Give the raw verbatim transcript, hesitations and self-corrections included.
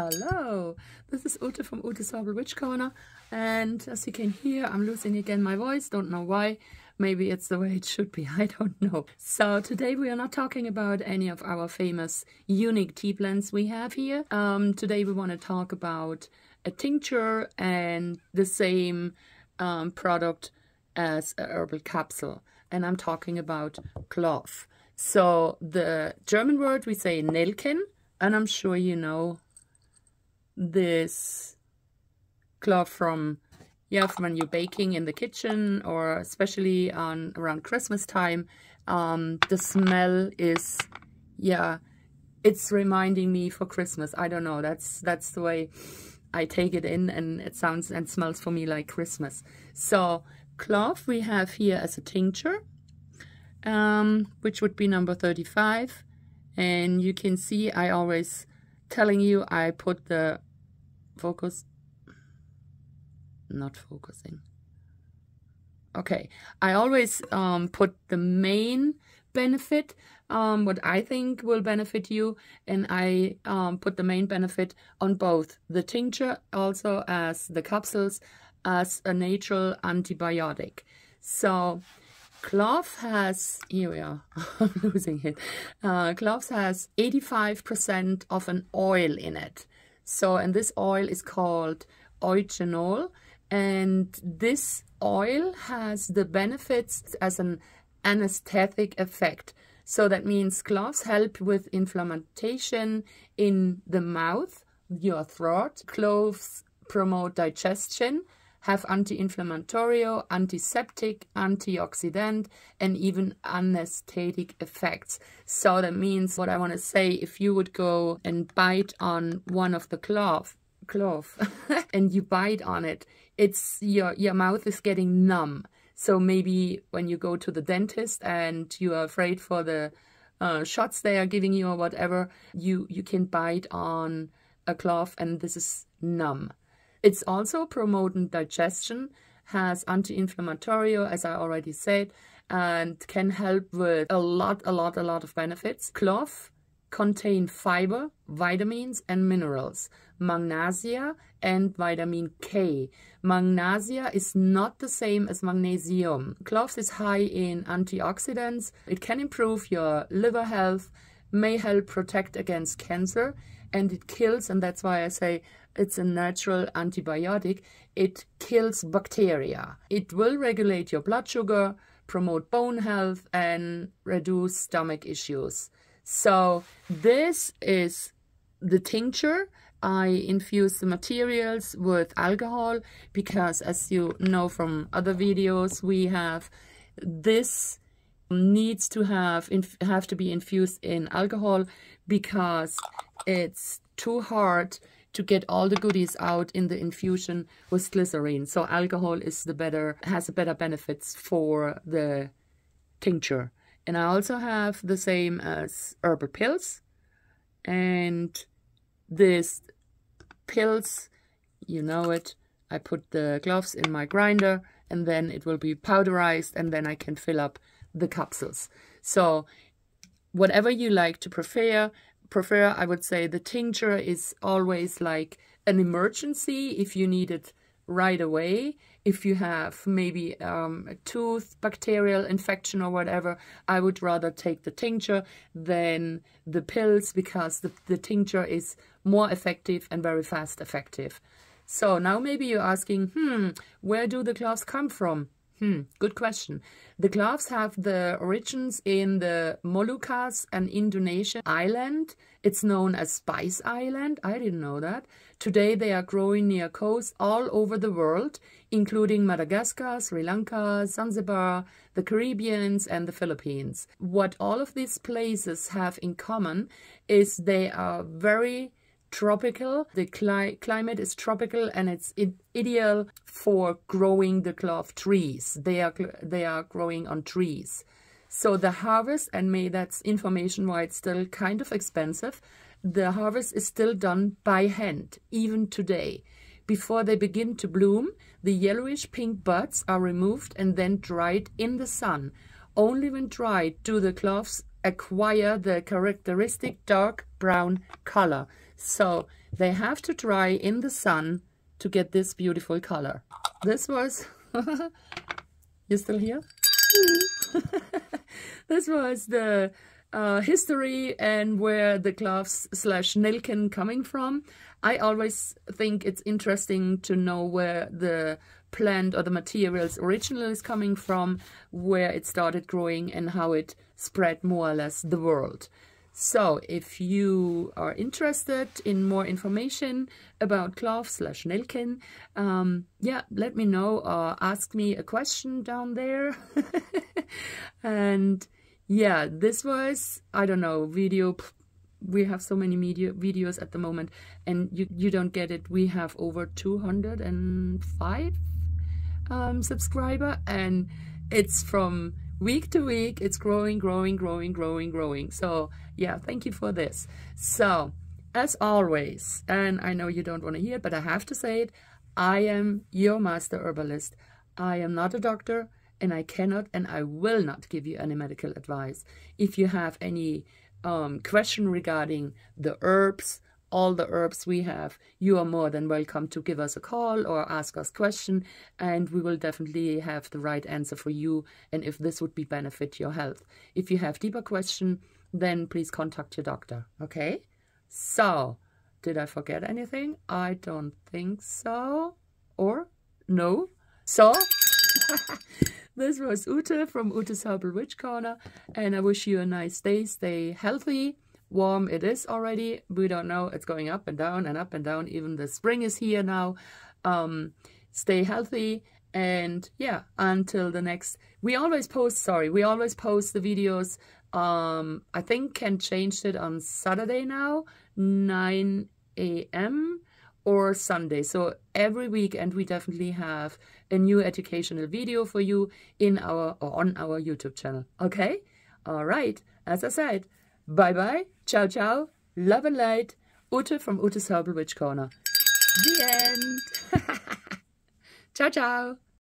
Hello, this is Ute from Ute's Herbal Witch Corner, and as you can hear, I'm losing again my voice. Don't know why. Maybe it's the way it should be, I don't know. So today we are not talking about any of our famous unique tea blends we have here. Um, today we want to talk about a tincture and the same um, product as a herbal capsule, and I'm talking about cloth. So the German word we say Nelken, and I'm sure you know this cloth from yeah from when you're baking in the kitchen, or especially on around Christmas time. Um the smell is, yeah, it's reminding me for Christmas. I don't know, that's that's the way I take it in, and it sounds and smells for me like Christmas. So cloth we have here as a tincture, um which would be number thirty-five, and you can see I always telling you I put the focus not focusing okay I always um, put the main benefit, um, what I think will benefit you, and I um, put the main benefit on both the tincture also as the capsules as a natural antibiotic. So cloth has, here we are, I'm losing it, uh, cloth has eighty-five percent of an oil in it. So, and this oil is called Eugenol, and this oil has the benefits as an anesthetic effect. So that means cloths help with inflammation in the mouth, your throat. Cloves promote digestion, have anti-inflammatory, antiseptic, antioxidant, and even anesthetic effects. So that means what I want to say, if you would go and bite on one of the cloth, cloth and you bite on it, it's your, your mouth is getting numb. So maybe when you go to the dentist and you are afraid for the uh, shots they are giving you or whatever, you, you can bite on a cloth and this is numb. It's also promoting digestion, has anti-inflammatory, as I already said, and can help with a lot, a lot, a lot of benefits. Cloth contain fiber, vitamins, and minerals, magnesia, and vitamin K. Magnesia is not the same as magnesium. Cloth is high in antioxidants. It can improve your liver health, may help protect against cancer, and it kills, and that's why I say it's a natural antibiotic, it kills bacteria. It will regulate your blood sugar, promote bone health, and reduce stomach issues. So this is the tincture. I infuse the materials with alcohol because, as you know from other videos we have, this needs to have, have to be infused in alcohol because it's too hard to get all the goodies out in the infusion with glycerine. So alcohol is the better, has a better benefits for the tincture. And I also have the same as herbal pills, and this pills, you know it, I put the gloves in my grinder and then it will be powderized and then I can fill up the capsules. So whatever you like to prefer, prefer, I would say the tincture is always like an emergency if you need it right away. If you have maybe um, a tooth, bacterial infection or whatever, I would rather take the tincture than the pills because the, the tincture is more effective and very fast effective. So now maybe you're asking, hmm, where do the cloves come from? Hmm, good question. The cloves have the origins in the Moluccas, an Indonesian island. It's known as Spice Island. I didn't know that. Today they are growing near coasts all over the world, including Madagascar, Sri Lanka, Zanzibar, the Caribbeans, and the Philippines. What all of these places have in common is they are very tropical. The cli climate is tropical, and it's ideal for growing the cloth trees. They are they are growing on trees. So the harvest, and may that's information why it's still kind of expensive, the harvest is still done by hand, even today. Before they begin to bloom, the yellowish pink buds are removed and then dried in the sun. Only when dried do the cloths acquire the characteristic dark brown color. So they have to dry in the sun to get this beautiful color. This was, you still here? This was the uh, history and where the gloves slash Nelken coming from. I always think it's interesting to know where the plant or the materials originally is coming from, where it started growing and how it spread more or less the world. So if you are interested in more information about clove slash Nelken, um, yeah, let me know or ask me a question down there. And yeah, this was, I don't know, video. We have so many media videos at the moment, and you, you don't get it. We have over two hundred and five um, subscriber, and it's from week to week. It's growing, growing, growing, growing, growing. So yeah, thank you for this. So as always, and I know you don't want to hear it, but I have to say it, I am your master herbalist. I am not a doctor, and I cannot and I will not give you any medical advice. If you have any um, question regarding the herbs, all the herbs we have, you are more than welcome to give us a call or ask us question, and we will definitely have the right answer for you, and if this would be benefit your health. If you have deeper question, then please contact your doctor, okay? So, did I forget anything? I don't think so. Or? No. So, this was Ute from Ute's Herbal Witch Corner, and I wish you a nice day. Stay healthy. Warm it is already. We don't know. It's going up and down and up and down. Even the spring is here now. Um, stay healthy. And yeah, until the next. We always post, sorry, we always post the videos. Um, I think Ken changed it on Saturday now, nine A M or Sunday. So every weekend we definitely have a new educational video for you in our or on our YouTube channel. Okay? All right. As I said, bye-bye, ciao-ciao, love and light, Ute from Ute's Herbal Witch Corner. The end. Ciao-ciao.